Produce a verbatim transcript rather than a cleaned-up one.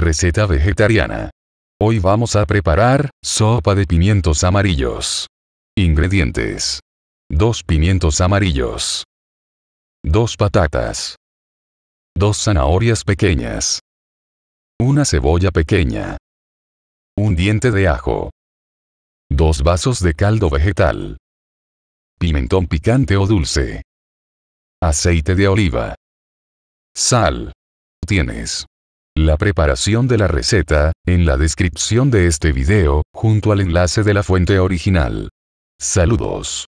Receta vegetariana. Hoy vamos a preparar sopa de pimientos amarillos. Ingredientes: dos pimientos amarillos, dos patatas, dos zanahorias pequeñas, una cebolla pequeña, un diente de ajo, dos vasos de caldo vegetal, pimentón picante o dulce, aceite de oliva, sal. Tienes la preparación de la receta en la descripción de este video, junto al enlace de la fuente original. Saludos.